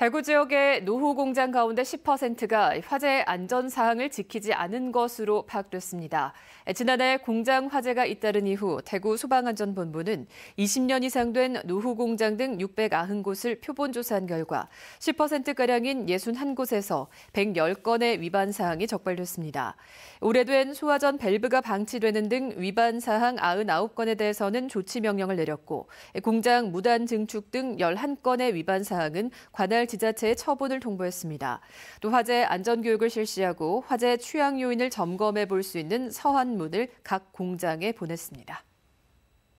대구 지역의 노후 공장 가운데 10%가 화재 안전 사항을 지키지 않은 것으로 파악됐습니다. 지난해 공장 화재가 잇따른 이후 대구 소방안전본부는 20년 이상 된 노후 공장 등 690곳을 표본 조사한 결과 10%가량인 61곳에서 110건의 위반 사항이 적발됐습니다. 오래된 소화전 밸브가 방치되는 등 위반 사항 99건에 대해서는 조치 명령을 내렸고 공장 무단 증축 등 11건의 위반 사항은 관할 지자체에 처분을 통보했습니다. 또 화재 안전교육을 실시하고 화재 취약 요인을 점검해 볼 수 있는 서한문을 각 공장에 보냈습니다.